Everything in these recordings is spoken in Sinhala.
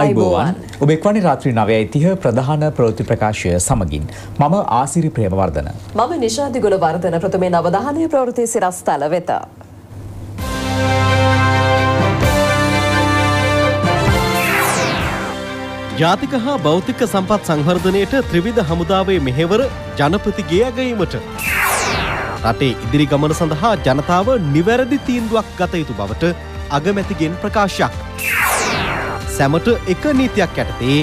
අයිබෝවන් ඔබෙක්වනි රාත්‍රී 9:30 ප්‍රධාන ප්‍රවෘත්ති ප්‍රකාශය සමගින් මම ආසිරි ප්‍රේමවර්ධන මම නිෂාදි ගුණවර්ධන ප්‍රථමයෙන් අවධානය ප්‍රවෘත්ති සිරස්තල වෙත ජාතික හා භෞතික සම්පත් සංවර්ධනයේට ත්‍රිවිධ හමුදාවේ මෙහෙවර ජනපතිගේ යැගීමට රටේ ඉදිරි ගමන සඳහා ජනතාව නිවැරදි තීන්දුවක් ගත යුතු බවට අගමැතිගෙන් ප්‍රකාශයක් සැමට එක නීතියක් යටතේ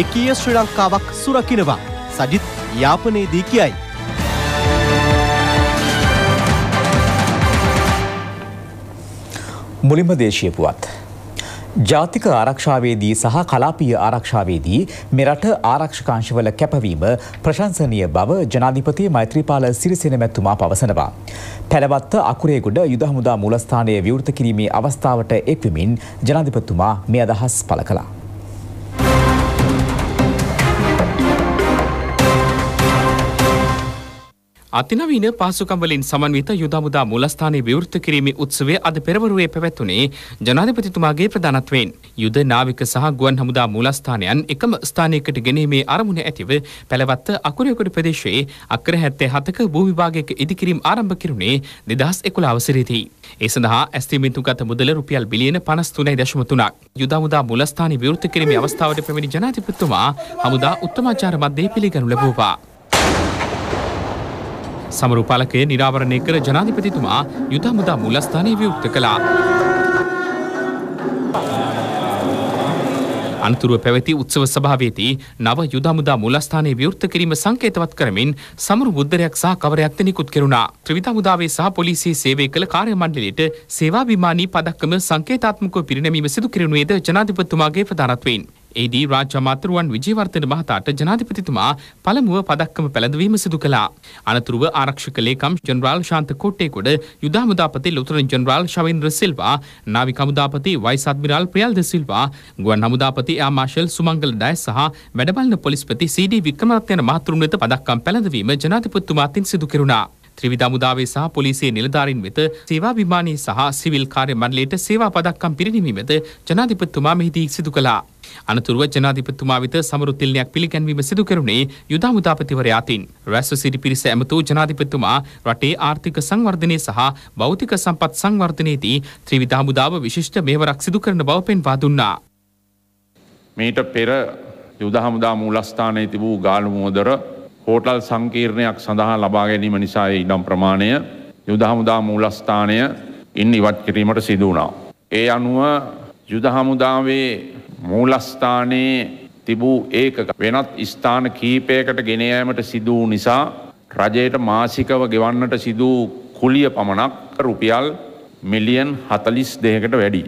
ඒකීය ශ්‍රී ලංකාවක් සුරකින්නවා සජිත් යාපනයේදී කියයි. මුලින්ම දේශීය පුවත්. ජාතික ආරක්ෂාවේදී සහ කලාපීය ආරක්ෂාවේදී මෙරට ආරක්ෂකාංශවල කැපවීම ප්‍රශංසනීය බව ජනාධිපති මෛත්‍රීපාල සිරිසේන මැතිතුමා පවසනවා. පැලවත්ත අකුරේගොඩ යුද හමුදා මූලස්ථානය විවෘත කිරීමේ අවස්ථාවට එක්වමින් ජනාධිපතිතුමා මේ අදහස් පළ කළා. අතිනවීන පහසුකම් වලින් සමන්විත යුද හමුදා මූලස්ථානය විවෘත කිරීමේ උත්සවය අද පෙරවරුවේ පැවැතුණේ ජනාධිපතිතුමාගේ ප්‍රධානත්වයෙන්. යුද නාවික සහ ගුවන් හමුදා මූලස්ථානයන් එකම ස්ථානයකට ගෙනීමේ අරමුණ ඇතිව පැලවත්ත අකුරේගොඩ ප්‍රදේශයේ අක්කර 77ක භූ විභාගයක ඉදිකිරීම ආරම්භ කෙරුණේ 2011 වසරේදී. ඒ සඳහා ඇස්තීමෙන්තුගත මුදල රුපියල් බිලියන 53.3ක්. යුද හමුදා මූලස්ථානය විවෘත කිරීමේ අවස්ථාවට පැමිණි ජනාධිපතිතුමා හමුදා උත්තමාචාර මැද්දේ පිළිගනු ලැබුවා. සමරුපාලකය නිරාවරණය කර ජනාධිපතිතුමා යුද හමුදා මූලස්ථානය විවෘත කළා. අනතුරුව පැවති උත්සව සභාවේදී නව යුද හමුදා මූලස්ථානය විවෘත කිරීම සංකේතවත් කරමින් සමරු බුද්ධරයක් සහ කවරයක්ද නිකුත් කෙරුණා. ත්‍රිවිධ හමුදාවේ සහ පොලිසියේ සේවය කළ කාර්ය මණ්ඩලයට සේවාභිමානී පදක්කම සංකේතාත්මකව පිරිනැමීම සිදු කෙරුණේද ජනාධිපතිතුමාගේ ප්‍රධානත්වයෙන්. ඒදී රාජ්‍ය අමාත්‍යරුවන් විජේවර්ධන මහතාට ජනාධිපතිතුමා පළමුව පදක්කම පැළඳවීම සිදු කළා. අනතුරුව ආරක්ෂක ලේකම් ජෙනරාල් ශාන්ත කොට්ටේගොඩ, යුද හමුදාපති ලුතුරන් ජෙනරාල් ශවේන්ද්‍ර සිල්වා, නාවික හමුදාපති වයිස් අද්මිරාල් ප්‍රියල් ද සිල්වා, ගුවන් හමුදාපති එයා මාර්ෂල් සුමංගල ඩයස් සහ වැඩබලන පොලිස්පති සීඩී වික්‍රමරත්න මහතුරුන් වෙත පදක්කම් පැළඳවීම ජනාධිපතිතුමා අතින් සිදු කෙරුණා. ත්‍රිවිධ හමුදාවේ සහ පොලිසියේ නිලධාරීන් වෙත සේවාභිමානී සහ සිවිල් කාර්ය මණ්ඩලයට සේවා පදක්කම් පිරිනැමීම වෙත ජනාධිපතිතුමා මෙහිදී සිදු කළා. අනතුරුව ජනාධිපතිතුමා වෙත සමරු තිළිණයක් පිළිගැන්වීම සිදු කෙරුණේ යුද හමුදාපතිවරයා අතින්. රැස්ව සිටි පිරිස ඇමතූ ජනාධිපතිතුමා රටේ ආර්ථික සංවර්ධනය සහ භෞතික සම්පත් සංවර්ධනයේදී ත්‍රිවිධ හමුදාව විශිෂ්ට මෙහෙවරක් සිදු කරන බව පෙන්වා දුන්නා. මීට පෙර යුද හමුදා මූලස්ථානයේ තිබූ ගාලු මෝදර හෝටල් සංකීර්ණයක් සඳහා ලබා ගැනීම නිසා ඉඩම් ප්‍රමාණය යුද හමුදා මූලස්ථානය ඉවත් කිරීමට සිදු වුණා. ඒ අනුව යුද හමුදාවේ මූලස්ථානයේ තිබූ ඒකක වෙනත් ස්ථාන කීපයකට ගෙන යාමට සිදු වූ නිසා රජයට මාසිකව ගෙවන්නට සිදු කුලිය පමණක් රුපියල් මිලියන් 42කට වැඩි.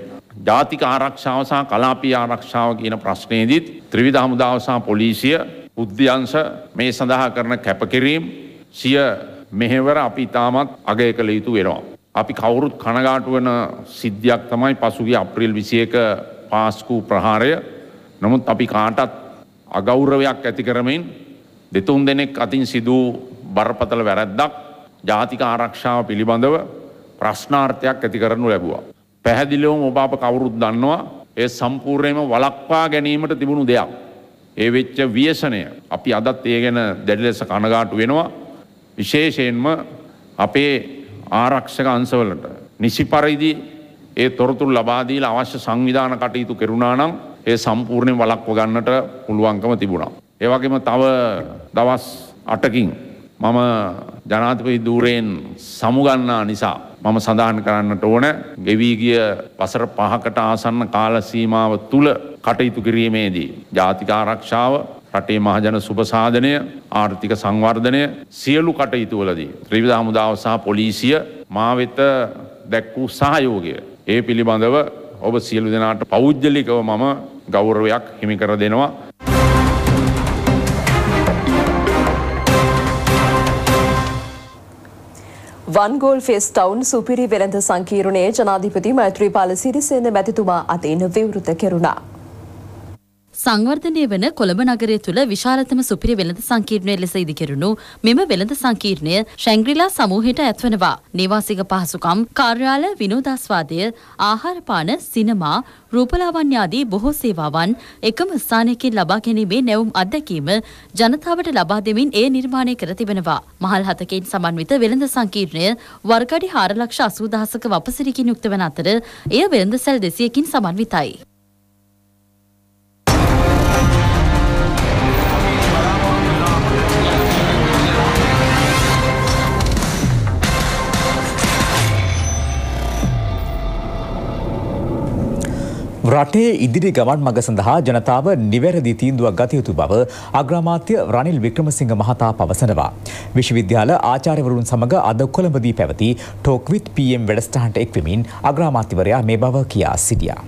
ජාතික ආරක්ෂාව සහ කලාපීය ආරක්ෂාව කියන ප්‍රශ්නයේදීත් ත්‍රිවිධ හමුදාව සහ පොලිසිය උද්‍යංශ මේ සඳහා කරන කැපකිරීම් සිය මෙහෙවර අපි ඉතාමත් අගය කළ යුතු වෙනවා. අපි කවුරුත් කනගාටු වෙන සිද්ධියක් තමයි පසුගිය අප්‍රේල් 21 පාස්කු ප්‍රහාරය. නමුත් අපි කාටත් අගෞරවයක් ඇති කරමින් දෙතුන් දෙනෙක් අතින් සිදු බරපතල වැරැද්දක් ජාතික ආරක්ෂාව පිළිබඳව ප්‍රශ්නාර්ථයක් ඇති කරනු ලැබුවා. පැහැදිලිවම ඔබ අප කවුරුත් දන්නවා ඒ සම්පූර්ණයෙන්ම වළක්වා ගැනීමට තිබුණු දෙයක්. ඒ වෙච්ච ව්‍යසනය අපි අදත් ඒ ගැන දැඩි ලෙස කනගාටු වෙනවා. විශේෂයෙන්ම අපේ ආරක්ෂක අංශවලට නිසි පරිදි ඒ තොරතුරු ලබා දීලා අවශ්‍ය සංවිධාන කටයුතු කෙරුණා නම් ඒ සම්පූර්ණයෙන් වළක්ව ගන්නට පුළුවන්කම තිබුණා. ඒ වගේම තව දවස් 8කින් මම ජනාධිපති ධූරයෙන් සමුගන්නා නිසා මම සඳහන් කරන්නට ඕන ගෙවි ගිය වසර 5කට ආසන්න කාල සීමාව තුල කටයුතු කිරීමේදී ජාතික ආරක්ෂාව රටේ මහජන සුබ සාධනය ආර්ථික සංවර්ධනය සියලු කටයුතු වලදී ත්‍රිවිධ හමුදාව සහ පොලිසිය මා වෙත දැක් වූ සහයෝගය ඒ පිළිබඳව ඔබ සියලු දෙනාට පෞද්ගලිකව මම ගෞරවයක් හිමි කර දෙනවා. වන්ගෝල් ෆෙස් ටවුන් සුපිරි වෙළඳ සංකීර්ණයේ ජනාධිපති මෛත්‍රීපාල සිරිසේන මැතිතුමා අතින් විවෘත කෙරුණා. සංවර්ධනය වන කොළඹ නගරය තුළ විශාලතම සුපිරි වෙළඳ සංකීර්ණය ලෙස ඉදිකෙරුණු මෙම වෙළඳ සංකීර්ණය ශැංග්‍රීලා සමූහයට ඇත්වනවා. නේවාසික පහසුකම්, කාර්යාල, විනෝදාස්වාදය, ආහාරපාන, සිනමා, රූපලාවන්‍ය ආදී බොහෝ සේවාවන් එකම ස්ථානයකින් ලබා ගැනීමේ නැවුම් අත්දැකීම ජනතාවට ලබා දෙමින් එය නිර්මාණය කර තිබෙනවා. මහල් 7කින් සමන්විත වෙළඳ සංකීර්ණය වර්ගඩි 4,80,000ක වපසිරිකින් යුක්ත වන අතර එය වෙළඳ සැල් 200කින් සමන්විතයි. රටේ ඉදිරි ගමන් මඟ සඳහා ජනතාව නිවැරදි තීන්දුවක් ගත යුතු බව අග්‍රාමාත්‍ය රනිල් වික්‍රමසිංහ මහතා පවසනවා. විශ්වවිද්‍යාල ආචාර්යවරුන් සමග අද කොළඹදී පැවති ටෝක් විත් PM වැඩසටහනට එක්වෙමින් අග්‍රාමාත්‍යවරයා මේ බව කියා සිටියා.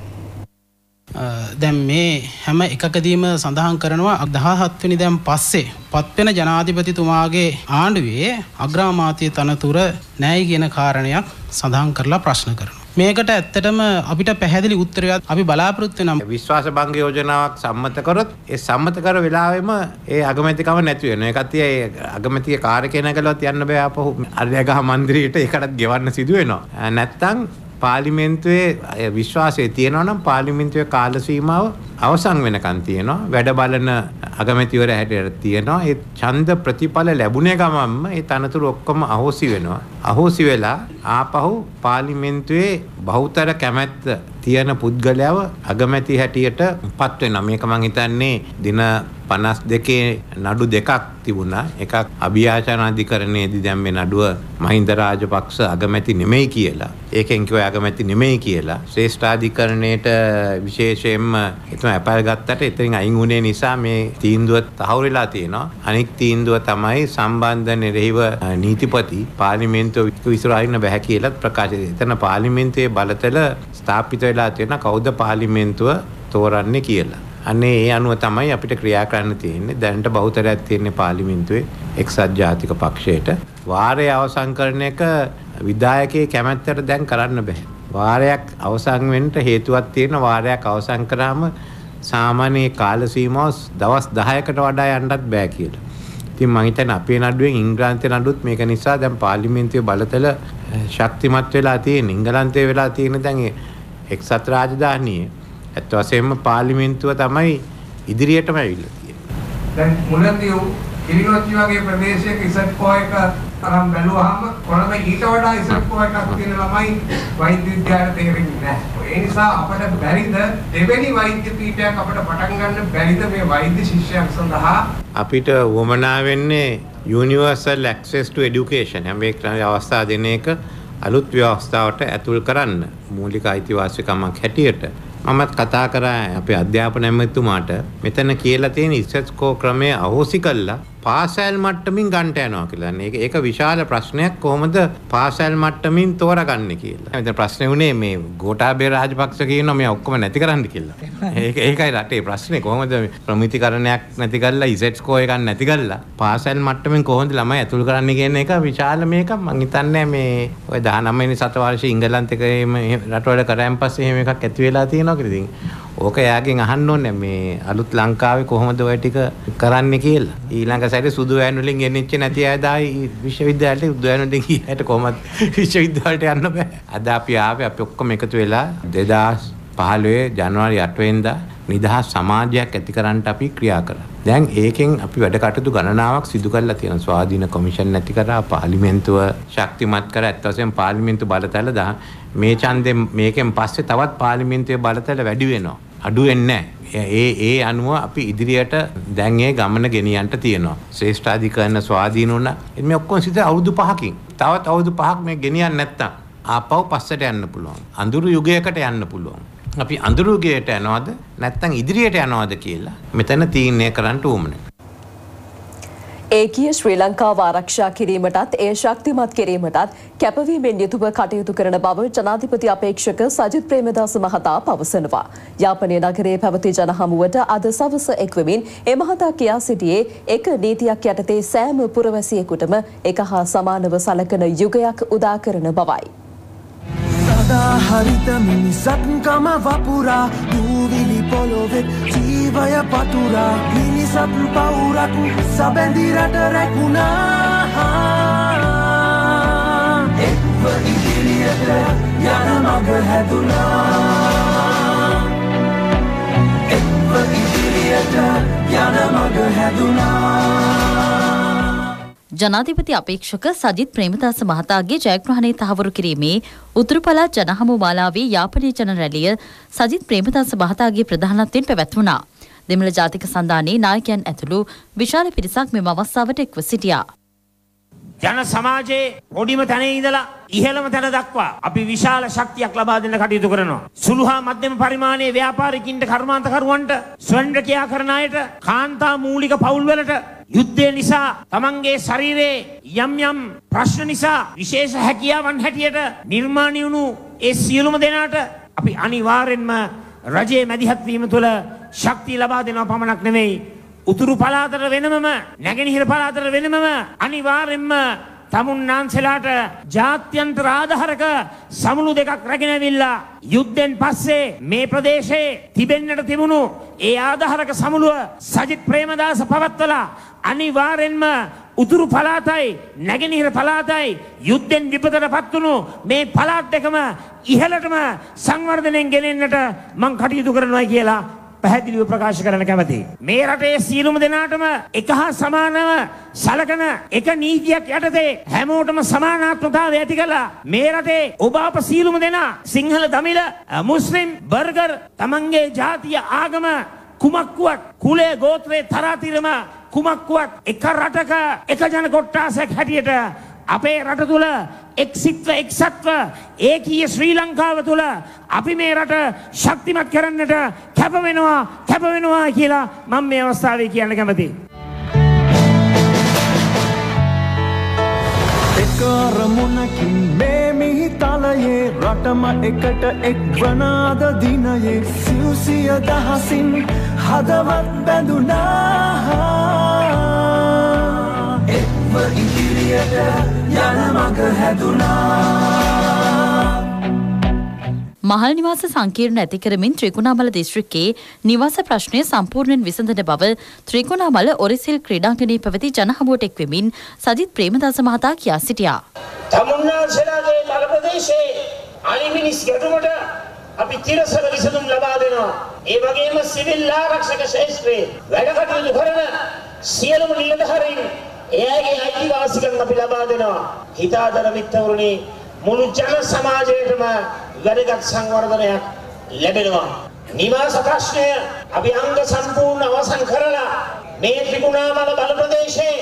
දැන් මේ හැම එකකදීම සඳහන් කරනවා 17 වෙනි දැන් පස්සේ පත්වෙන ජනාධිපතිතුමාගේ ආණ්ඩුවේ අග්‍රාමාත්‍ය තනතුර නැයි කියන කාරණයක් සඳහන් කරලා ප්‍රශ්න කරනවා. මේකට ඇත්තටම අපිට පැහැදිලි උත්තරයක් අපි බලාපොරොත්තු වෙනවා. විශ්වාස භංග යෝජනාවක් සම්මත කරොත් ඒ සම්මත කර වෙලාවෙම ඒ අගමැතිකම නැති වෙනවා. ඒකත් ඒ අගමැතිගේ කාර්යකේ නැගලවත් යන්න බෑ. අපහු අරයගහ මන්දිරයට ඒකටත් ගෙවන්න සිදු වෙනවා. නැත්තම් පාර්ලිමේන්තුවේ විශ්වාසය තියෙනවා නම් පාර්ලිමේන්තුවේ කාල සීමාව අවසන් වෙනකන් තියෙනවා. වැඩ බලන අගමැතිවරයා හැටියට තියෙනවා. ඒ ඡන්ද ප්‍රතිඵල ලැබුණේ ගමන්ම ඒ තනතුරු ඔක්කොම අහෝසි වෙනවා. අහෝසි වෙලා ආපහු පාර්ලිමේන්තුවේ බහුතර කැමැත්ත තියෙන පුද්ගලයව අගමැති හැටියට පත් වෙනවා. මේක මම හිතන්නේ දින 52 නඩු දෙකක් තිබුණා. එකක් අභියාචන අධිකරණයේදී දැන් මේ නඩුව මහින්ද රාජපක්ෂ අගමැති නෙමෙයි කියලා. ඒකෙන් කිව්වා අගමැති නෙමෙයි කියලා. ශ්‍රේෂ්ඨාධිකරණයට විශේෂයෙන්ම ඇපල් ගත්තට එතනින් අයින් වුණේ නිසා මේ තීන්දුව තහවුරු වෙලා තියෙනවා. අනෙක් තීන්දුව තමයි සම්බන්ධ නිරහිව නීතිපති පාර්ලිමේන්තුව විසිර අයින්න බෑ කියලා ප්‍රකාශය. එතන පාර්ලිමේන්තුවේ බලතල ස්ථාපිත වෙලා තියෙන කවුද පාර්ලිමේන්තුව තෝරන්නේ කියලා. අනේ ඒ අනුව තමයි අපිට ක්‍රියා කරන්න තියෙන්නේ. දැනට බහුතරයක් තියෙන්නේ පාර්ලිමේන්තුවේ එක්සත් ජාතික පක්ෂයට. වාරය අවසන් කරන එක විධායකයේ කැමැත්තට දැන් කරන්න බෑ. වාරයක් අවසන් වෙන්න හේතුවක් තියෙන වාරයක් අවසන් කරාම සාමාන්‍ය කාල සීමාව දවස් 10කට වඩා යන්නත් බෑ කියලා. ඉතින් මම හිතන්නේ අපේ නඩුවෙන් ඉංග්‍රීසි නඩුත් මේක නිසා දැන් පාර්ලිමේන්තුවේ බලතල ශක්තිමත් වෙලා තියෙන. ඉංගලන්තයේ වෙලා තියෙන දැන් එක්සත් රාජධානියේ ඇත්ත වශයෙන්ම පාර්ලිමේන්තුව තමයි ඉදිරියටම ඇවිල්ලා තියෙන්නේ. දැන් මුලදී කිරියොත්ති වගේ ප්‍රදේශයක ඉසට් පොයක අරන් බැලුවාම කොළඹ ඊට වඩා ඉස්සරහ එකක් තියෙන ළමයි වෛද්‍ය විද්‍යාවට තේරෙන්නේ නැහැ. ඒ නිසා අපිට බැරිද දෙවෙනි වෛද්‍ය පීඨයක් අපිට පටන් ගන්න බැරිද මේ වෛද්‍ය ශිෂ්‍යයන් සඳහා අපිට වමනා වෙන්නේ universal access to education. හැම එකම අවස්ථාව දෙන එක අලුත් ව්‍යවස්ථාවට ඇතුල් කරන්න මූලික අයිතිවාසිකමක් හැටියට මමත් කතා කරා අපේ අධ්‍යාපන ඇමතිතුමාට. මෙතන කියලා තියෙන ඉස්සෙස්කෝ ක්‍රමය අහෝසි කළා පාසල් මට්ටමින් ගන්නට යනවා කියලා. ඒක විශාල ප්‍රශ්නයක්. කොහොමද පාසල් මට්ටමින් තෝරගන්නේ කියලා. මෙතන ප්‍රශ්නේ උනේ මේ ගෝඨාභය රාජපක්ෂ කියනවා මේ ඔක්කොම නැති කරන්න කියලා. ඒකයි රටේ ප්‍රශ්නේ. කොහොමද ප්‍රමිතිකරණයක් නැති කරලා ඉසෙට් ස්කෝර් එකක් නැති කරලා පාසල් මට්ටමින් කොහොමද ළමයි ඇතුල් කරන්නේ කියන එක විශාල මේක. මම හිතන්නේ මේ ඔය 19 වෙනි සතවර්ෂයේ ඉංගලන්තේම රටවල කරාන් පස්සේ එහෙම එකක් ඇති වෙලා තියෙනවා කියලා. ඉතින් ඕක යාගෙන් අහන්න ඕනේ මේ අලුත් ලංකාවේ කොහොමද ඔය ටික කරන්නේ කියලා. ඊළඟ සැරේ සුදු වෑන් වලින් ගෙනිච්ච නැති අය දායි විශ්වවිද්‍යාලයට සුදු වෑන් වලින් ගියාට කොහොමද විශ්වවිද්‍යාලයට යන්න බෑ. අද අපි ආවේ අපි ඔක්කොම එකතු වෙලා 2015 ජනවාරි 8 වෙනිදා නිදහස් සමාජයක් ඇති කරන්නට අපි ක්‍රියා කළා. දැන් ඒකෙන් අපි වැඩ කටයුතු ගණනාවක් සිදු කරලා තියෙනවා. ස්වාධීන කොමිෂන් නැති කරා පාර්ලිමේන්තුව ශක්තිමත් කර ඇත්ත වශයෙන්ම පාර්ලිමේන්තු බලතල මේ ඡන්දයෙන් මේකෙන් පස්සේ තවත් පාර්ලිමේන්තුවේ බලතල වැඩි වෙනවා. අඩු වෙන්නේ නැහැ. ඒ අනුව අපි ඉදිරියට දැන් ඒ ගමන ගෙනියන්න තියෙනවා. ශ්‍රේෂ්ඨාධිකරණ ස්වාධීන වුණා. මේ ඔක්කොම සිත අවුරුදු 5කින් තවත් අවුරුදු 5ක් මේ ගෙනියන්න නැත්තම් ආපහු පස්සට යන්න පුළුවන්. අඳුරු යුගයකට යන්න පුළුවන්. අපි අඳුරු යුගයට යනවද නැත්තම් ඉදිරියට යනවද කියලා මෙතන තීරණය කරන්න ඕනේ. ඒකීය ශ්‍රී ලංකාව ආරක්ෂා කිරීමටත් ඒ ශක්තිමත් කිරීමටත් කැපවීමෙන් යුතුව කටයුතු කරන බව ජනාධිපති අපේක්ෂක සජිත් ප්‍රේමදාස මහතා පවසනවා. යාපනයේ නගරයේ පැවති ජනහමුවට අද සවස එක්වමින් ඒ මහතා කියා සිටියේ එක නීතියක් යටතේ සෑම පුරවැසියෙකුටම එක හා සමානව සැලකෙන යුගයක් උදා කරන බවයි. சதா ஹரிதமினி சப்ன்கம வபுரா தூவிலி பொலோவெத் ஜீவய பதுரா மினி சப்ன் பவுரகு சபெந்திரட ரெகுனா எக்வடி கிரியத யனமக ஹதுனா எக்வடி கிரியத யனமக ஹதுனா ජනාධිපති අපේක්ෂක සජිත් ප්‍රේමදාස මහතාගේ ජයග්‍රහණය තහවුරු කිරීමේ උතුරු පළාත් ජන හමුමාලාවේ යාපනය ජන රැළිය සජිත් ප්‍රේමදාස මහතාගේ ප්‍රධානත්වයෙන් පැවැත්වුණා. දෙමළ ජාතික සන්ධානයේ නායකයන් ඇතුළු විශාල පිරිසක් මෙම අවස්ථාවට එක්ව සිටියා. ජන සමාජයේ පොඩිම තැනේ ඉඳලා ඉහළම තැන දක්වා අපි විශාල ශක්තියක් ලබා දෙන්න කටයුතු කරනවා. සුළු හා මධ්‍යම පරිමාණයේ ව්‍යාපාරිකින්ට කර්මාන්තකරුවන්ට ස්වයංක්‍රියා කරන අයට කාන්තා මූලික පවුල්වලට යුද්ධය නිසා තමන්ගේ ශරීරයේ යම් යම් ප්‍රශ්න නිසා විශේෂ හැකියාවන් හැටියට නිර්මාණය වුණු ඒ සියලුම දෙනාට අපි අනිවාර්යෙන්ම රජයේ මැදිහත් වීම තුළ ශක්තිය ලබා දෙනවා පමණක් නෙවෙයි, උතුරු පළාතට වෙනමම නැගෙනහිර පළාතට වෙනමම අනිවාර්යෙන්ම තමුන්නාන්සලාට ජාත්‍යන්තර ආධාරක සමුළු දෙකක් රැගෙන ඇවිල්ලා යුද්ධෙන් පස්සේ මේ ප්‍රදේශයේ තිබෙන්නට තිබුණු ඒ ආධාරක සමුළුව සජිත් ප්‍රේමදාස පවත්වලා අනිවාර්යෙන්ම උතුරු පළාතයි නැගෙනහිර පළාතයි යුද්ධෙන් විපතටපත් වුණු මේ පළාත් දෙකම ඉහළටම සංවර්ධනයෙන් ගෙනෙන්නට මම කටයුතු කරනවා කියලා පැහැදිලිව ප්‍රකාශ කරන්න කැමතියි. මේ රටේ සියලුම දෙනාටම එක හා සමානව සලකන එක නීතියක් යටතේ හැමෝටම සමානාත්මතාවය ඇති කළා. මේ රටේ ඔබ අප සියලුම දෙනා සිංහල, දමිළ, මුස්ලිම්, බර්ගර්, තමන්ගේ ජාතිය, ආගම කුමක්වත්, කුලය, ගෝත්‍රය, තරාතිරම කුමක්වත් එක රටක එක ජන කොට්ටාසයක් හැටියට අපේ රට තුළ එක්සිත්ව එක්සත්ව ඒකීය ශ්‍රී ලංකාව තුළ අපි මේ රට ශක්තිමත් කරන්නට කැප වෙනවා කියලා මම මේ අවස්ථාවේ කියන්න කැමතියි. එක රමුණකින් මේ මිහි තලයේ රටම එකට එක්වනාද දිනයේ සිව්සිය දහසින් හදවත් බැඳුනා. මහල් නිවාස සංකීර්ණ ඇති කරමින් ත්‍රිකුණාමල දිස්ත්‍රික්කයේ නිවාස ප්‍රශ්නය සම්පූර්ණයෙන් විසඳන බව ත්‍රිකුණාමල ඔරිසිල් ක්‍රීඩාංගණයේ පැවති ජනහමුවට එක්වෙමින් සජිත් ප්‍රේමදාස මහතා කියා සිටියා. තමුන්නාන්සේලාගේ තල ප්‍රදේශයේ අලිමිනිස් ගැටුමට අපි තිරසර විසඳුම් ලබා දෙනවා. ඒ වගේම සිවිල් ආරක්ෂක ශාස්ත්‍රයේ වැඩ කටයුතු කරන සියලුම නිලධාරීන් එයාගේ අයිතිවාසිකම් අපි ලබා දෙනවා. හිතාදර මිත්‍රවරුනි, මුළු ජන සමාජයටම වැඩගත් සංවර්ධනයක් ලැබෙනවා. නිවාස ප්‍රශ්නය අපි අංග සම්පූර්ණ අවසන් කරලා මේ ත්‍රිකුණාමල බල ප්‍රදේශයේ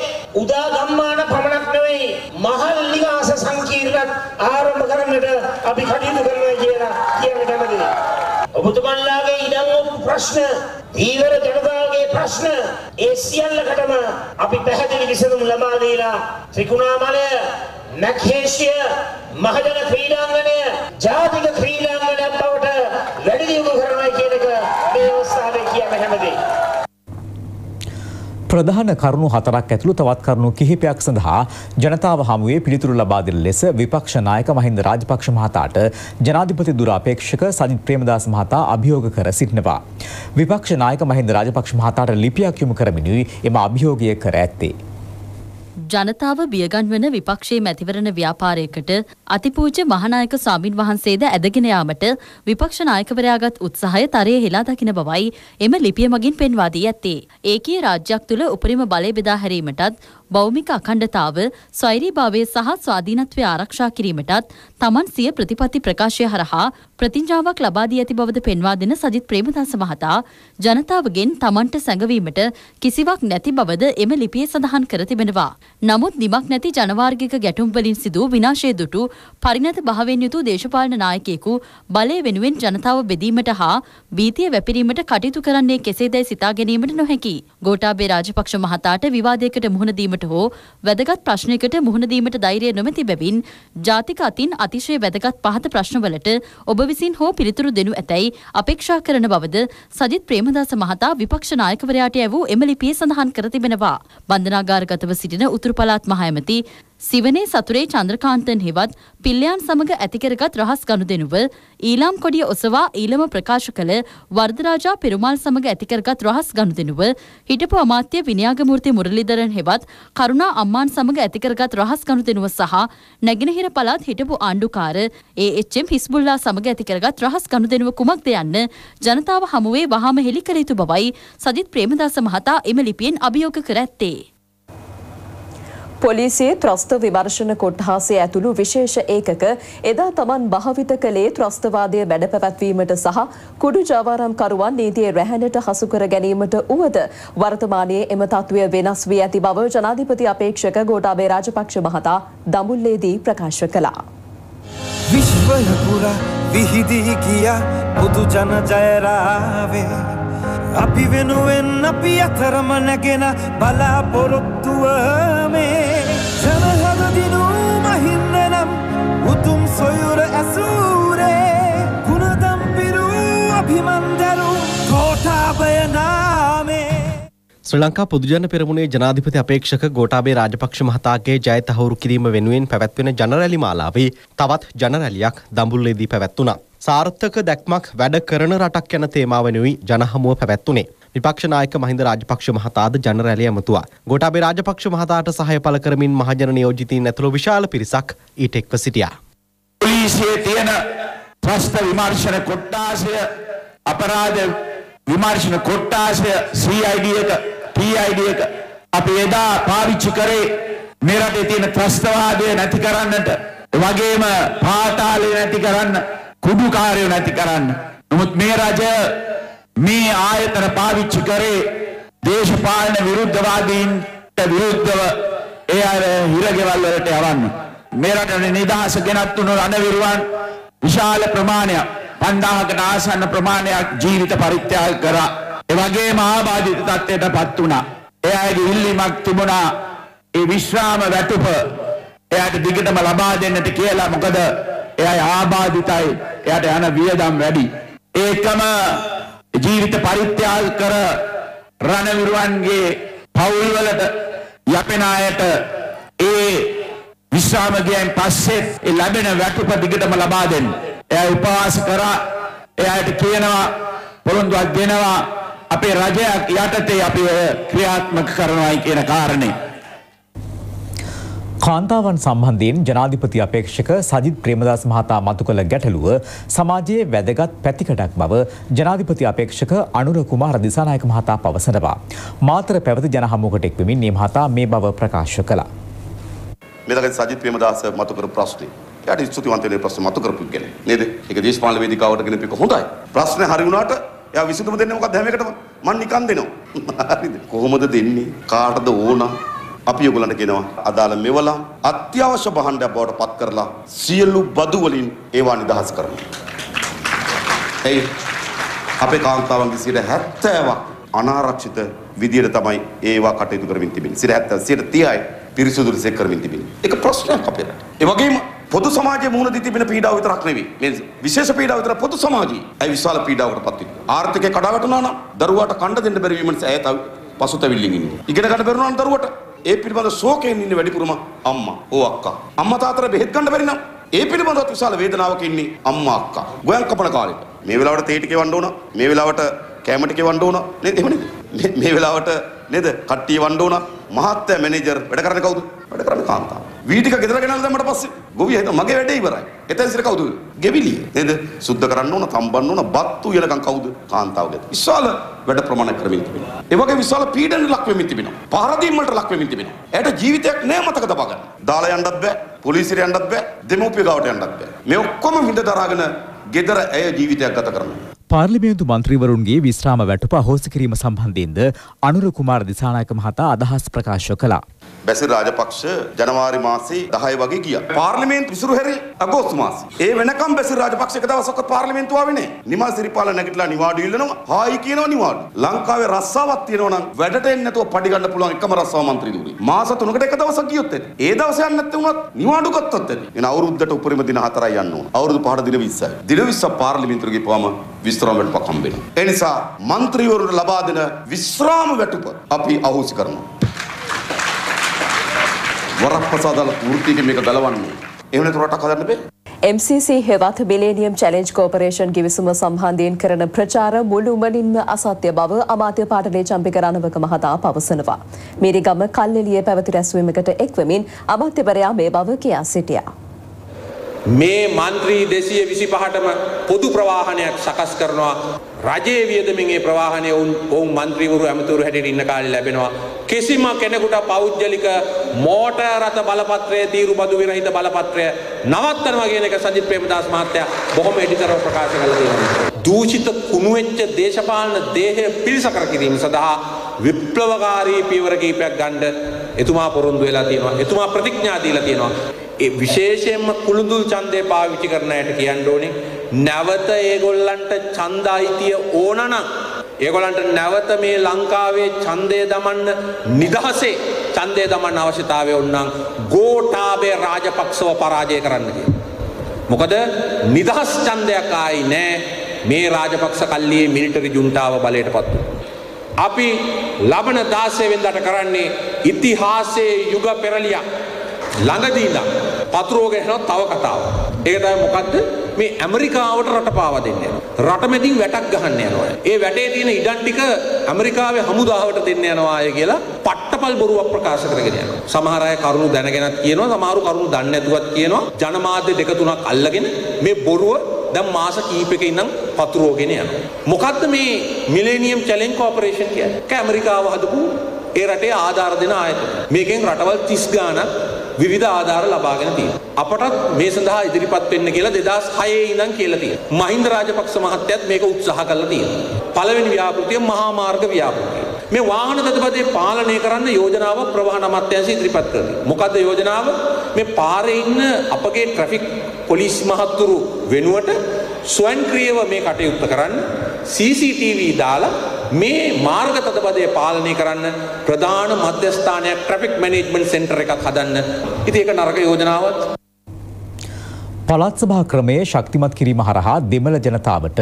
උදා ගම්මාන පමණක් නෙවෙයි මහල් නිවාස සංකීර්ණත් ආරම්භ කරන්නට අපි කටයුතු කරනවා කියලා කියන්න කැමතියි. ඔබතුමන්ලාගේ ඉඩම් ඔප්පු ප්‍රශ්න, දීවර ජනතාවගේ ප්‍රශ්න, ඒ සියල්ලකටම අපි පැහැදිලි විසඳුම් ලබා දීලා ත්‍රිකුණාමල නැක්ෂේය මහජන ක්‍රීඩාංගණය ජාතික ක්‍රීඩාංගණයක් බවට වැඩි දියුණු කරනවා කියන එක මේ අවස්ථාවේ කියන්න කැමතියි. ප්‍රධාන කරුණු හතරක් ඇතුළු තවත් කරුණු කිහිපයක් සඳහා ජනතාව හමුවේ පිළිතුරු ලබා දෙන ලෙස විපක්ෂ නායක මහින්ද රාජපක්ෂ මහතාට ජනාධිපති දුරාපේක්ෂක සජිත් ප්‍රේමදාස මහතා අභියෝග කර සිටිනවා. විපක්ෂ නායක මහින්ද රාජපක්ෂ මහතාට ලිපියක් යොමු කරමිනුයි එම අභියෝගය කර ඇත්තේ. ජනතාව බියගන්වන විපක්ෂයේ මැතිවරණ ව්‍යාපාරයකට අතිපූජ්‍ය මහානායක ස්වාමින් වහන්සේද ඇදගෙන යාමට විපක්ෂ නායකවරයාගත් උත්සාහය තරයේ හෙලා දකින බවයි එම ලිපිය මගින් පෙන්වා දී ඇත්තේ. ඒකී රාජ්‍යයක් තුළ උපරිම බලය බෙදා හැරීමටත්, භෞමික අඛණ්ඩතාව, ස්වෛරීභාවය සහ ස්වාධීනත්වය ආරක්ෂා කිරීමටත් තමන් සිය ප්‍රතිපත්ති ප්‍රකාශය හරහා ප්‍රතිඥාවක් ලබා දී ඇති බවද පෙන්වා දෙන සජිත් ප්‍රේමදාස මහතා ජනතාවගෙන් තමන්ට සැඟවීමට කිසිවක් නැති බවද එම ලිපියේ සඳහන් කර තිබෙනවා. නමුත් නිමක් නැති ජනවාර්ගික ගැටුම් වලින් සිදු විනාශය දුටු පරිණත භාවයෙන් යුතු දේශපාලන නායකයෙකු බලය වෙනුවෙන් ජනතාව බෙදීමට හා බීතිය වැපිරීමට කටයුතු කරන්නේ කෙසේදැයි සිතා ගැනීමට නොහැකි. ගෝඨාභය රාජපක්ෂ මහතාට විවාදයකට මුහුණ දීමට හෝ වැදගත් ප්‍රශ්නයකට මුහුණ දීමට ධෛර්යය නොමැති බැවින් ජාතික අතින් අතිශය වැදගත් පහත ප්‍රශ්නවලට ඔබ විසින් හෝ පිළිතුරු දෙනු ඇතැයි අපේක්ෂා කරන බවද සජිත් ප්‍රේමදාස මහතා විපක්ෂ නායකවරයාට එවූ එම ලිපියේ සඳහන් කර තිබෙනවා. බන්ධනාගාරගතව සිටින උතුරු පළාත් මහ ඇමති சிவனே சதுரே சந்திரகாந்தன் ஹெවත් பிள்ளையான் சமக ඇතිකරගත් රහස් ගනුදෙනුව ඊලම් කොඩිය ඔසවා ඊළම ප්‍රකාශ කළ වර්ධරාජා පෙරුමල් සමග ඇතිකරගත් රහස් ගනුදෙනුව හිටපු අමාත්‍ය විනයාගමූර්ති මුරලිදරන් හේවත් කරුණා අම්මාන් සමග ඇතිකරගත් රහස් ගනුදෙනුව සහ නැගෙනහිර පළාත් හිටපු ආණ්ඩුකාර ඒ.එච්.එම්. හිස්බුල්ලා සමග ඇතිකරගත් රහස් ගනුදෙනුව කුමක්ද යන්න ජනතාව හමුවේ වහාම හෙළි කළ යුතු බවයි සජිත් ප්‍රේමදාස මහතා එම ලිපියෙන් අභියෝග කර ඇත්තේ. පොලිසියේ ත්‍රස්ත විමර්ශන කොට්ඨාසය ඇතුළු විශේෂ ඒකක එදා තමන් භාවිත කළේ ත්‍රස්තවාදයේ වැඩපැවැත්වීමට සහ කුඩු ජාවාරම්කරුවන් නීතියේ රැහැනට හසු කර ගැනීමට උවද වර්තමානයේ එම තත්ත්වය වෙනස් වී ඇති බව ජනාධිපති අපේක්ෂක ගෝඨාභය රාජපක්ෂ මහතා දඹුල්ලේදී ප්‍රකාශ කළා. විශ්වය පුරා විහිදී ගියා බුදු ජන ජය රාවේ අපි වෙනුවෙන් අපි අතරම නැගෙන බලාපොරොත්තුව මේ ශ්‍රී ලංකා පොදුජන පෙරමුණේ ජනාධිපති අපේක්ෂක ගෝඨාභය රාජපක්ෂ මහතාගේ ජය තහවුරු කිරීම වෙනුවෙන් පැවැත්වෙන ජනරැලි මාලාවේ තවත් ජනරැලියක් දඹුල්ලේදී පැවැත්වුණා. සාර්ථක දැක්මක් වැඩ කරන රටක් යන තේමාව වෙනුවෙන් ජනහමුව පැවැත්වුණේ. විපක්ෂ නායක මහින්ද රාජපක්ෂ මහතාද ජනරැලිය ඇමතුවා. ගෝඨාභය රාජපක්ෂ මහතාට සහාය පළ කරමින් මහජන නියෝජිතීන් ඇතුළු විශාල පිරිසක් ඊට එක්ව සිටියා. පොලිසියේ තියෙන ත්‍රස්ත විමර්ශන කොට්ඨාසය අපරාධ විමර්ශන කොට්ඨාසය CID එක PID එක අපි එදා පාවිච්චි කරේ මේ රටේ තියෙන ත්‍රස්තවාදය නැති කරන්නට, වගේම පාතාලය නැති කරන්න, කුඩුකාරය නැති කරන්න. නමුත් මේ රජය මේ ආයතන පාවිච්චි කරේ දේශපාලන විරුද්ධවාදීන්ට විරුද්ධව ඒ අය හිරගෙවල් වලට යවන්න. මේ රටේ නිදහස ගෙනත්තුණු රණවිරුවන් විශාල ප්‍රමාණයක් 5000කට ආසන්න ප්‍රමාණයක් ජීවිත පරිත්‍යාග කරා. එවගේ මහාබාධිත තත්ත්වයට පත් වුණා. එයාගේ ඉල්ලීමක් තිබුණා ඒ විශ්‍රාම වැටුප එයාට දිගටම ලබා දෙන්නට කියලා. මොකද එයා ආබාධිතයි, එයාට යන වියදම් වැඩි. ඒකම ජීවිත පරිත්‍යාග කර රණවිරුවන්ගේ පවුල් වලට යැපෙන අයට ඒ විශ්‍රාම ගියන් පස්සේ ඒ ලැබෙන වැටුප දිගටම ලබා දෙන්න. එයා උපවාස කරා, එයාට කියනවා පොරොන්දුවක් දෙනවා අපේ රජයක් යටතේ අපි ක්‍රියාත්මක කරනවායි කියන කාරණේ. කාන්තාවන් සම්බන්ධයෙන් ජනාධිපති අපේක්ෂක සජිත් ප්‍රේමදාස මහතා මතු කළ ගැටලුව සමාජයේ වැදගත් පැතිකඩක් බව ජනාධිපති අපේක්ෂක අනුර කුමාර දිසානායක මහතා පවසනවා. මාතර පැවති ජනහමුවකට එක්වමින් මේ මහතා මේ බව ප්‍රකාශ කළා. මෙතකදී සජිත් ප්‍රේමදාස මතු කරපු ප්‍රශ්නේ යට ස්තුතිවන්ත වෙන ප්‍රශ්න මතු කරපු කෙනෙක් නේද? ඒක දේශපාලන වේදිකාවට ගෙනපු එක හොඳයි. ප්‍රශ්නේ හරි වුණාට එයා විසඳුම දෙන්නේ මොකක්ද? හැම එකටම මන් නිකන් දෙනවා. හරිද? කොහොමද දෙන්නේ? කාටද ඕන? අපි ඔයගොල්ලන්ට කියනවා අදාළ මෙවලම් අත්‍යවශ්‍ය භාණ්ඩයක් බවට පත් කරලා සියලු බදු වලින් ඒවා නිදහස් කරනවා. ඒ අපේ කාන්තාවන්ගේ 70% අනාරක්ෂිත විදියට තමයි ඒවා කටයුතු කරමින් තිබෙන්නේ. 70% පිරිසුදු ලෙස කරමින් තිබෙන්නේ. ඒක ප්‍රශ්නයක් අපේ රටේ. ඒ වගේම පොදු සමාජයේ මුහුණ දී තිබෙන පීඩාව විතරක් නෙවෙයි, මේ විශේෂ පීඩාව විතර පොදු සමාජයේ අය විශාල පීඩාවකට පත් වෙනවා. ආර්ථිකය කඩා වැටුණා නම් දරුවාට කණ්ඩ දෙන්න බැරි වීම නිසා ඇය පසුතැවිල්ලෙන් ඉන්නේ. ඉගෙන ගන්න බැරුණා නම් දරුවට ඒ පිළිබඳ ශෝකයෙන් ඉන්නේ වැඩිපුරම අම්මා, ඕ අක්කා. අම්මා තාත්තට බෙහෙත් ගන්න බැරි නම් ඒ පිළිබඳවත් විශාල වේදනාවක් ඉන්නේ අම්මා අක්කා. ගොයන් කපන කාලෙට මේ වෙලාවට තේ ටික වන්න ඕන, මේ වෙලාවට කැම ටික වන්න ඕන නේද? එහෙම නේද? මේ වෙලාවට නේද කට්ටිය වන්න ඕන. මහත්තයා මැනේජර් වැඩ කරන්නේ කවුද? වැඩ කරන්නේ කාන්තාව. වීටික ගෙදර ගෙනල්ලා දැම්මට පස්සේ ගොවියා හිතන මගේ වැඩේ ඉවරයි. එතෙන් ඉස්සර කවුද? ගෙවිලිය. නේද? සුද්ධ කරන්න ඕන, තම්බන්න ඕන, බත්තු ඉලකම් කවුද? කාන්තාවද. විශාල වැඩ ප්‍රමාණයක් කරමින් තිබෙනවා. ඒ වගේ විශාල පීඩන ලක් වෙමින් තිබෙනවා. පහරදීම් වලට ලක් වෙමින් තිබෙනවා. එයාට ජීවිතයක් නෑ මතක තබා ගන්න. දාලා යන්නත් බෑ, පොලිසියට යන්නත් බෑ, දෙමෝපිය ගාවට යන්නත් බෑ. මේ ඔක්කොම විඳ දරාගෙන ගෙදර ඇය ජීවිතයක් ගත කරනවා. පාර්ලිමේන්තු මන්ත්‍රීවරුන්ගේ විශ්‍රාම වැටුප අහෝසි කිරීම සම්බන්ධයෙන්ද අනුර කුමාර දිසානායක මහතා අදහස් ප්‍රකාශ කළා. බැසිල් රාජපක්ෂ ජනවාරි මාසේ 10 වගේ ගියා. පාර්ලිමේන්තු විසුරු හැරි අගෝස්තු මාසේ. ඒ වෙනකම් බැසිල් රාජපක්ෂ එක දවසක්වත් පාර්ලිමේන්තු ආවේ නැහැ. නිමල් සිරිපාල නැගිටලා නිවාඩු ඉල්ලනවා. හායි කියනවා නිවාඩු. ලංකාවේ රස්සාවක් තියෙනවා නම් වැඩට එන්නේ නැතුව පඩි ගන්න පුළුවන් එකම රස්සාව මන්ත්‍රීවරුයි. මාස 3කට එක දවසක් ගියොත් ඇති. ඒ දවස යන්නේ නැත්තුමත් නිවාඩු ගත්තොත් ඇති. එන අවුරුද්දට උපරිම දින 4යි යන්න ඕන. අවුරුදු 5ට දින 20යි. දින 20 පාර්ලිමේන්තුවට ගිහපුවම විශ්‍රාම වැටුපක් හම්බ වෙනවා. ඒ නිසා මන්ත්‍රීවරුන්ට ලබා දෙන විශ්‍රාම වැටුප අපි අහෝසි කරනවා. වරප්‍රසාදල වෘත්තියේ මේක ගලවන්න ඕනේ. එහෙම නැතුව රටක් හදන්න බෑ. MCC හෙවත් Millennium Challenge Corporation ගිවිසුම සම්බන්ධයෙන් කරන ප්‍රචාර මුළුමනින්ම අසත්‍ය බව අමාත්‍ය පාඨලේ චම්පික රණවක මහතා පවසනවා. මිරිගම කල්ලිලියේ පැවති රැස්වීමකට එක්වමින් අමාත්‍යවරයා මේ බව කියා සිටියා. මේ මන්ත්‍රී 225ටම පොදු ප්‍රවාහනයක් සකස් කරනවා. රජයේ වියදමින් මේ ප්‍රවාහනය වුන් මන්ත්‍රීවරු ඇමතිවරු හැටියට ඉන්න කාලේ ලැබෙනවා. කිසිම කෙනෙකුට පෞද්ගලික මෝටර් රථ බලපත්‍රයේ තීරුබදු විරහිත බලපත්‍රය නවත්තනවා කියන එක සජිත් ප්‍රේමදාස මහත්තයා බොහොම එඩිතරව ප්‍රකාශ කළා තියෙනවා. දූෂිත කුණු වෙච්ච දේශපාලන දේහය පිළිසකර කිරීම සඳහා විප්ලවකාරී පීවර කීපයක් ගන්න එතුමා පොරොන්දු වෙලා තියෙනවා. එතුමා ප්‍රතිඥා දීලා තියෙනවා. ඒ විශේෂයෙන්ම කුළුඳුල් ඡන්දය පාවිච්චි කරන අයට කියන්න ඕනේ නැවත ඒගොල්ලන්ට ඡන්ද අයිතිය ඕන නම් ඒගොල්ලන්ට නැවත මේ ලංකාවේ ඡන්දය දමන්න නිදහසේ ඡන්දය දමන්න අවශ්‍යතාවය ඕනනම් ගෝඨාභය රාජපක්ෂව පරාජය කරන්න කියන. මොකද නිදහස් ඡන්දයක් ආයි නෑ මේ රාජපක්ෂ කල්ලියේ මිලිටරි ජුන්ටාව බලයටපත් වුණා. අපි ලබන 16 වෙනිදාට කරන්නේ ඉතිහාසයේ යුග පෙරලියක්. ළඟදී ඉඳන් පතුරවගෙන යන තව කතාවක්. ඒක තමයි මොකද්ද? මේ ඇමරිකාවට රට පාවා දෙන්න යනවා. රට මැදින් වැටක් ගහන්න යනවා. ඒ වැටේ තියෙන ඉඩම් ටික ඇමරිකාවේ හමුදාවට දෙන්න යනවා අය කියලා පට්ටපල් බොරුවක් ප්‍රකාශ කරගෙන යනවා. සමහර අය කරුණු දැනගෙනත් කියනවා, සමහරු කරුණු දන්නේ නැතුවත් කියනවා. ජනමාධ්‍ය දෙක තුනක් අල්ලගෙන මේ බොරුව දැන් මාස කීපයක ඉඳන් පතුරවගෙන යනවා. මොකද්ද මේ Millennium Challenge Corporation කියන්නේ? ඇමරිකාව හදපු ඒ රටේ ආධාර දෙන ආයතන. මේකෙන් රටවල් 30 ගාණක් විවිධ ආධාර ලබාගෙන තියෙනවා. අපටත් මේ සඳහා ඉදිරිපත් වෙන්න කියලා 2006 ඉඳන් කියලා තියෙනවා. මහින්ද රාජපක්ෂ මහත්තයත් මේක උත්සාහ කළා තියෙනවා. පළවෙනි ව්‍යාපෘතිය මහා මාර්ග ව්‍යාපෘතිය. මේ වාහන දතපදේ පාලනය කරන්න යෝජනාව ප්‍රවාහන අමාත්‍යාංශය ඉදිරිපත් කරනවා. මොකද යෝජනාව? මේ පාරේ ඉන්න අපගේ ට්‍රැෆික් පොලිස් මහතුරු වෙනුවට ස්වයංක්‍රීයව මේ කටයුත්ත කරන්න CCTV දාලා මේ මාර්ග තදබදය පාලනය කරන්න ප්‍රධාන මධ්‍යස්ථානයක් ට්‍රැෆික් මැනේජ්මන්ට් සෙන්ටර් එකක් හදන්න. ඉතින් ඒක නරක යෝජනාවක්. පළාත් සභා ක්‍රමයේ ශක්තිමත් කිරීම හරහා දෙමළ ජනතාවට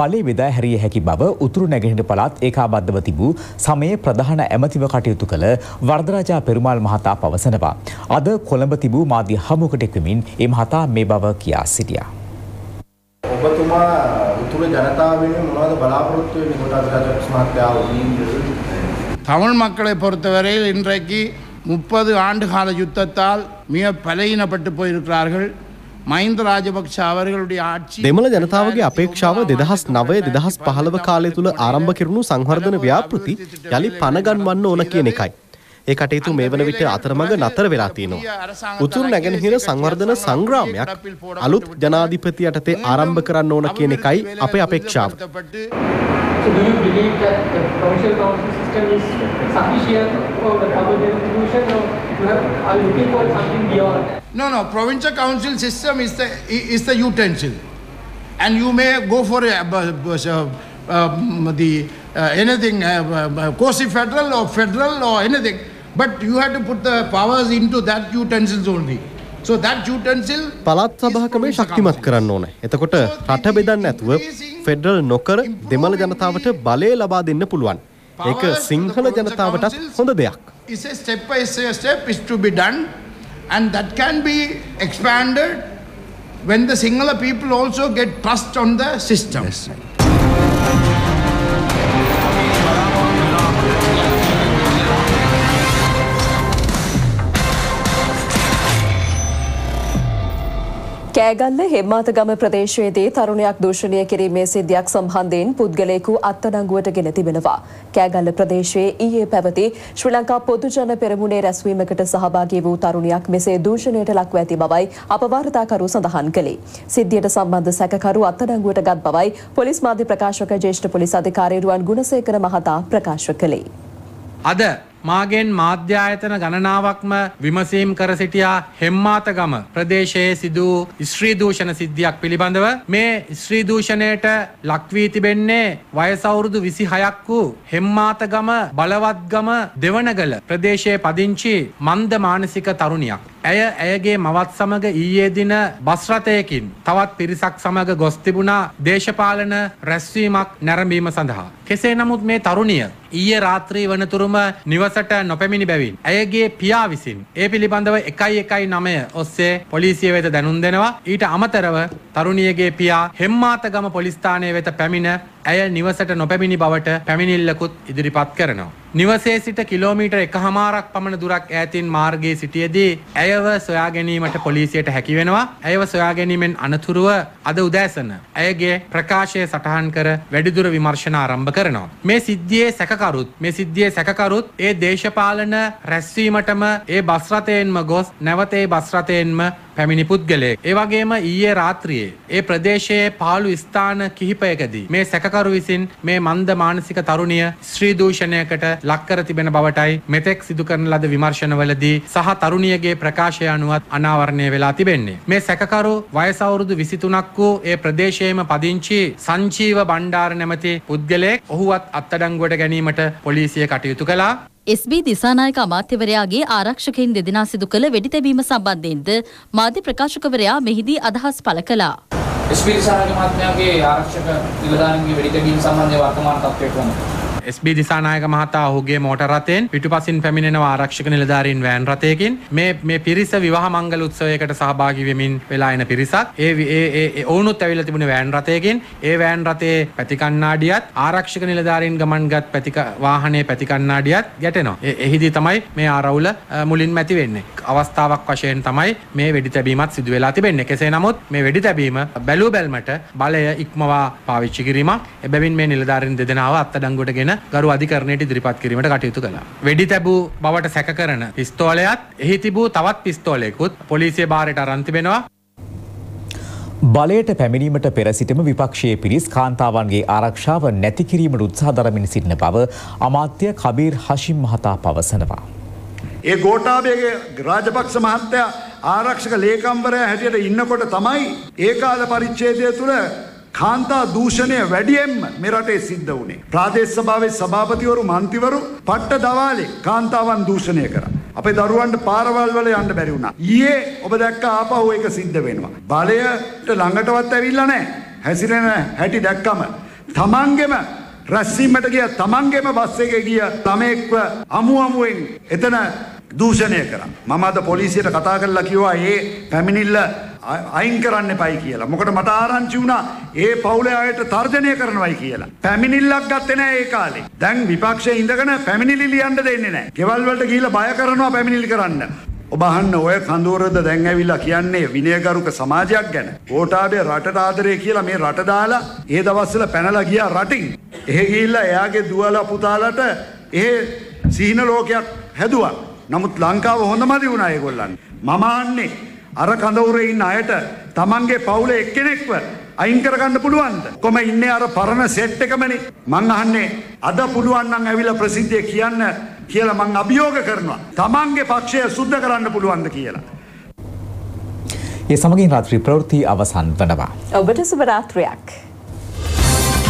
බලය බෙදා හැරිය හැකි බව උතුරු නැගෙනහිර පළාත් ඒකාබද්ධව තිබූ සමයේ ප්‍රධාන ඇමතිව කටයුතු කළ වර්ධරාජා පෙරුමාල් මහතා පවසනවා. අද කොළඹ තිබූ මාධ්‍ය හමුවකට එක්වමින් ඒ මහතා මේ බව කියා සිටියා. ඔබතුමා උතුරු ජනතාව වෙනුවෙන් මොනවද බලාපොරොත්තු වෙන්නේ කොටස් රාජපක්ෂ මහත්තයාව? தமிழ் மக்களை பொறுத்தவரையில் இன்றைக்கு 30 ஆண்டு கால யுத்தத்தால் மிக பலவீனப்பட்டு போயிருக்கிறார்கள். මහින්ද රාජපක්ෂ අවர்களுடைய ஆட்சி දෙමළ ජනතාවගේ අපේක්ෂාව 2009-2015 කාලය තුල ආරම්භ කෙරුණු සංවර්ධන ව්‍යාපෘති යලි පනගන්වන්න ඕන කියන එකයි. ඒ කටයුතු මේ වන විට අතරමඟ නතර වෙලා තියෙනවා. උතුරු නැගෙනහිර සංවර්ධන සංග්‍රාමයක් අලුත් ජනාධිපති යටතේ ආරම්භ කරන්න ඕන කියන එකයි අපේ අපේක්ෂාව. No, provincial council system is the utensil. And you may go for quasi-federal or federal or anything. But you have to put the powers into that utensils only. So that utensil පළාත් සභාවකම ශක්තිමත් කරන්න ඕනේ. එතකොට රට බෙදන්න නැතුව ෆෙඩරල් නොකර දෙමළ ජනතාවට බලය ලබා දෙන්න පුළුවන්. ඒක සිංහල ජනතාවටත් හොඳ දෙයක්. It's a step by step is to be done, and that can be expanded when the Sinhala people also get trust on the system. Yes. Kegalle හෙම්මාතගම ප්‍රදේශයේදී තරුණයක් දූෂණය කිරීමේ සිද්ධියක් සම්බන්ධයෙන් පුද්ගලයෙකු අත්අඩංගුවට ගෙන තිබෙනවා. කෑගල්ල ප්‍රදේශයේ ඊයේ පැවති ශ්‍රී ලංකා පොදුජන පෙරමුණේ රැස්වීමකට සහභාගී වූ තරුණියක් මෙසේ දූෂණයට ලක්ව ඇති බවයි අපවාර්තාකරු සඳහන් කළේ. සිද්ධියට සම්බන්ධ සැකකරු අත්අඩංගුවට ගත් බවයි පොලිස් මාධ්‍ය ප්‍රකාශක ජ්‍යෙෂ්ඨ පොලිස් අධිකාරී රුවන් ගුණසේකර මහතා ප්‍රකාශ කළේ. අද මාගෙන් මාධ්‍ය ආයතන ගණනාවක්ම විමසීම් කර සිටියා හෙම්මාතගම ප්‍රදේශයේ සිදු ස්ත්‍රී දූෂණ සිද්ධියක් පිළිබඳව. මේ ස්ත්‍රී දූෂණයට ලක් වී තිබෙන්නේ වයස අවුරුදු 26ක් වූ හෙම්මාතගම බලවත්ගම දෙවනගල ප්‍රදේශයේ පදිංචි මන්ද මානසික තරුණියක්. ඇය ඇයගේ මවත් සමග ඊයේ දින බස් රථයකින් තවත් පිරිසක් සමග ගොස් තිබුණා දේශපාලන රැස්වීමක් නැරඹීම සඳහා. කෙසේ නමුත් මේ තරුණිය ඊයේ රාත්‍රී වනතුරුම නිවසට නොපැමිණි බැවින් ඇයගේ පියා විසින් ඒ පිළිබඳව 119 ඔස්සේ පොලිසිය වෙත දැනුම් දෙනවා. ඊට අමතරව තරුණියගේ පියා හෙම්මාතගම පොලිස් ස්ථානයේ වෙත පැමිණ ඇය නිවසට නොපැමිණි බවට පැමිණිල්ලකුත් ඉදිරිපත් කරනවා. නිවසේ සිට කිලෝමීටර් 1.5ක් පමණ දුරක් ඈතින් මාර්ගයේ සිටියේදී ඇයව සොයා ගැනීමට පොලිසියට හැකි වෙනවා. ඇයව සොයා ගැනීමෙන් අනතුරුව අද උදෑසන ඇයගේ ප්‍රකාශය සටහන් කර වැඩිදුර විමර්ශන ආරම්භ කරනවා. මේ සිද්ධියේ සැකකරුත් ඒ දේශපාලන රැස්වීමටම ඒ බස් රථයෙන්ම ගොස් නැවත ඒ බස් රථයෙන්ම පැමිණි පුද්ගලයෙක්. ඒ වගේම ඊයේ රාත්‍රියේ ඒ ප්‍රදේශයේ පාළු ස්ථාන කිහිපයකදී මේ සැකකරු විසින් මේ මන්ද මානසික තරුණිය ශ්‍රී දූෂණයකට ලක්කර තිබෙන බවටයි මෙතෙක් සිදු කරන ලද විමර්ශනවලදී සහ තරුණියගේ ප්‍රකාශය අනුවත් අනාවරණය වෙලා තිබෙන්නේ. මේ සැකකරු වයස අවුරුදු 23ක් වූ ඒ ප්‍රදේශයේම පදිංචි සංජීව බණ්ඩාර නැමැති පුද්ගලයෙක් ඔහුවත් අත්අඩංගුවට ගැනීමට පොලිසිය කටයුතු කළා. SB දිසානායක අමාත්‍යවරයාගේ ආරක්ෂකයින් දෙදෙනා සිදු කළ වෙඩිතැබීම සම්බන්ධයෙන්ද මාධ්‍ය ප්‍රකාශකවරයා මෙහිදී අදහස් පළ කළා. SB දිසානායක අමාත්‍යවරයාගේ ආරක්ෂක නිලධාරීන්ගේ වෙඩිතැබීම සම්බන්ධයෙන් වර්තමාන තත්ත්වය කොහොමද? SB දිසානායක මහතා ඔහුගේ මෝටර් රථයෙන් පිටුපසින් පැමිණෙනවා ආරක්ෂක නිලධාරීන් වෑන් රථයකින්. මේ පිරිස විවාහ මංගල උත්සවයකට සහභාගී වෙමින් වෙලා එන පිරිසක්. ඒ ඔවුනුත් ඇවිල්ලා තිබුණේ වෑන් රථයකින්. ඒ වෑන් රථයේ පැති කණ්ණාඩියත් ආරක්ෂක නිලධාරීන් ගමන්ගත් වාහනයේ පැති කණ්ණාඩියත් ගැටෙනවා. එහිදී තමයි මේ ආරවුල මුලින්ම ඇති වෙන්නේ. අවස්ථාවක් වශයෙන් තමයි මේ වෙඩි තැබීමත් සිදු වෙලා තිබෙන්නේ. කෙසේ නමුත් මේ වෙඩි තැබීම බැලූ බැල්මට බලය ඉක්මවා පාවිච්චි කිරීමක්. එබැවින් මේ නිලධාරීන් දෙදෙනාව අත්අඩංගුවට ගෙන ගරු අධිකරණයට ඉදිරිපත් කිරීමට කටයුතු කළා. වෙඩි තැබූ බවට සැක කරන පිස්තෝලයත් එහි තිබූ තවත් පිස්තෝලයකුත් පොලිසිය භාරයට අරන් තිබෙනවා. බලයට පැමිණීමට පෙර සිටම විපක්ෂයේ පිරිස් කාන්තාවන්ගේ ආරක්ෂාව නැති කිරීමට උත්සාහ දරමින් සිටින බව අමාත්‍ය කබීර් හෂිම් මහතා පවසනවා. ඒ ගෝඨාභයගේ රාජපක්ෂ මහත්තයා ආරක්ෂක ලේකම්වරයා හැටියට ඉන්නකොට තමයි ඒ කාල පරිච්ඡේදය තුළ කාන්තා දූෂණය වැඩියෙන්ම මේ රටේ සිද්ධ වුණේ. ප්‍රාදේශ සභාවේ සභාපතිවරු මන්ත්‍රීවරු පට්ට දවාලේ කාන්තාවන් දූෂණය කරා. අපේ දරුවන්ට පාරවල් වල යන්න බැරි වුණා. ඊයේ ඔබ දැක්ක ආපහු ඒක සිද්ධ වෙනවා. බලයට ළඟටවත් ඇවිල්ලා නැහැ. හැසිරෙන හැටි දැක්කම තමන්ගෙම රැස්වීමට ගිය තමන්ගෙම බස් එකේ ගිය ළමෙක්ව අමුවෙන් එතන දූෂණය කරා. මම අද පොලිසියට කතා කරලා කිව්වා මේ පැමිණිල්ල අයින් කරන්න එපයි කියලා. මොකට මට ආරංචි වුණා ඒ පවුලේ අයට තර්ජනය කරනවයි කියලා. පැමිණිල්ලක් ගත්තේ නැහැ ඒ කාලේ. දැන් විපක්ෂයේ ඉඳගෙන පැමිණිලි ලියන්න දෙන්නේ නැහැ. ගෙවල් වලට ගිහිල්ලා බය කරනවා පැමිණිලි කරන්න. ඔබ අහන්න ඔය කඳවුරද දැන් ඇවිල්ලා කියන්නේ විනයගරුක සමාජයක් ගැන. ගෝඨාභය රටට ආදරේ කියලා මේ රට දාලා ඒ දවස්වල පැනලා ගියා රටින්. එහෙ ගිහිල්ලා එයාගේ දුවලා පුතාලට එහෙ සීන ලෝකයක් හැදුවා. නමුත් ලංකාව හොඳමදි වුණා ඒගොල්ලන්. මම අහන්නේ අර කඳවුරේ ඉන්න අයට තමන්ගේ පවුලේ එක්කෙනෙක්ව අයින් කරගන්න පුළුවන්ද? කොහම ඉන්නේ අර පරණ සෙට් එකමනේ. මං අහන්නේ අද පුළුවන් නම් ඇවිල්ලා ප්‍රසිද්ධිය කියන්න කියලා මං අභියෝග කරනවා. තමන්ගේ පක්ෂය සුද්ධ කරන්න පුළුවන්ද කියලා. මේ සමගින් රාත්‍රී ප්‍රවෘත්ති අවසන් වෙනවා. ඔබට සුබ රාත්‍රියක්.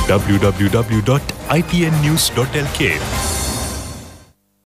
www.ipnnews.lk